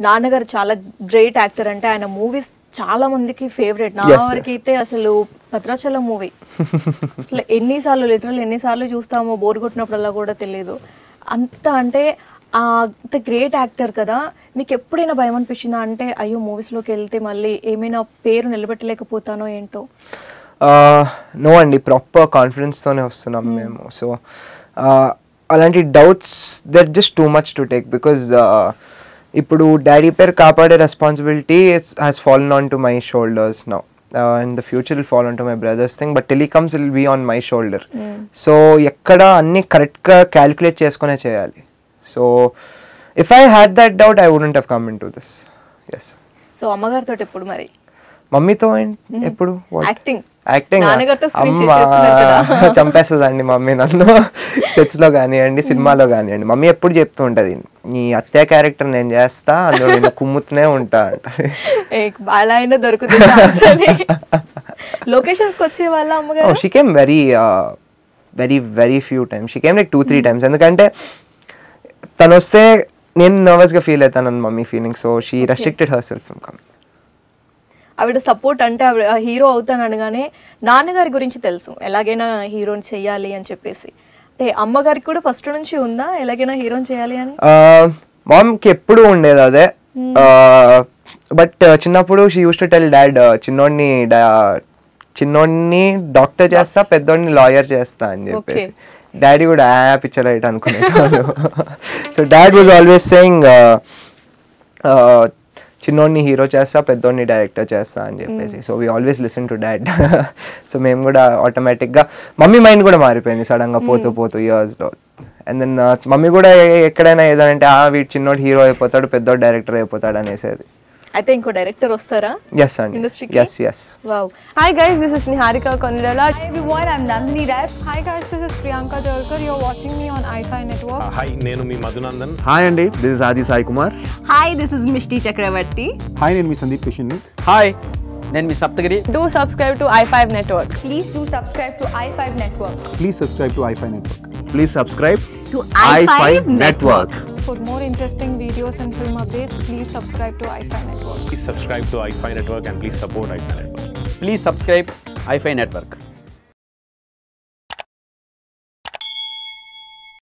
Nanagaru chala great actor ante ayana movies chala mandiki favorite. Naa varaku ite asalu Bhadrachalam movie. Asla literally enni saalu chustamo bore kottinappudalla kuda telledu. Anta ante the great actor kada meeku eppudaina bhayam anpichina ante ayyo movies loki elthe malli emaina peru nilabettalekapotano ento. No andi proper confidence tone vastunnam memo. So అలాంటి doubts that just too much to take because ఇప్పుడు daddy పేరు కాపాడే responsibility it's has fallen on to my shoulders now in the future will fall on to my brothers thing but telecoms will be on my shoulder so ఎక్కడ అన్నీ కరెక్ట్గా calculate చేసుకునే చేయాలి so if I had that doubt I wouldn't have come in to this yes so అమ్మగారితో ఎప్పుడు మరి మమ్మీతో ఎప్పుడు యాక్టింగ్ చంపేస్తుందండి మమ్మీ నన్ను సెట్స్లో కానివ్వండి సినిమాలో కానివ్వండి మమ్మీ ఎప్పుడు చెప్తూ ఉంటుంది నీ అత్య క్యారెక్టర్ నేను చేస్తా అందులో నేను కుమ్ముతూనే ఉంటా అంటే దొరుకుతుంది she came very very very few times she came like 2-3 times ఎందుకంటే తను వస్తే నేను నర్వస్గా ఫీల్ అవుతాను mummy feeling so she restricted herself from coming ఆవిడ సపోర్ట్ అంటే ఆవిడ హీరో అవుతాను అనగానే నాన్నగారి గురించి తెలుసు ఎలాగైనా హీరోని చెయ్యాలి అని చెప్పేసి అంటే అమ్మగారికి కూడా ఫస్ట్ నుంచి ఉందా ఎలాగైనా హీరోని చేయాలి అని మామ్కి ఎప్పుడు ఉండేది అదే బట్ చిన్నప్పుడు she use to tell dad చిన్నోడిని డాక్టర్ చేస్తా పెద్దోడిని లాయర్ చేస్తా అని చెప్పేసి డాడీ కూడా పిక్చర్ రైట్ అనుకునేవాళ్ళు so dad was always saying చిన్నోడిని హీరో చేస్తా పెద్దోడిని డైరెక్టర్ చేస్తా అని చెప్పేసి so we always listen to dad so మేము కూడా ఆటోమేటిక్గా మమ్మీ మైండ్ కూడా మారిపోయింది సడన్గా పోతూ ఇయర్స్లో అండ్ దెన్ మమ్మీ కూడా ఎక్కడైనా ఏదంటే వీడు చిన్నోడు హీరో అయిపోతాడు పెద్దోడు డైరెక్టర్ అయిపోతాడు అనేసేది అయితే ఇంకో డైరెక్టర్ వస్తారా yes అండి ఇండస్ట్రీకి yes wow hi guys this is Niharika Konidela hi everyone I'm Nandini Dave hi guys this is Priyanka Chopra you're watching me on i5 network hi Nenumi Madhunandan hi andy this is Adi Sai Kumar hi this is Mishti Chakravarti hi Nenumi Sandeep Kishan hi Nenumi Saptagari do subscribe to i5 network please do subscribe to i5 network please subscribe to i5 network please subscribe to i5 network. For more interesting videos and film updates, please subscribe to i5 Network. Please subscribe to i5 Network and please support i5 Network. Please subscribe i5 Network.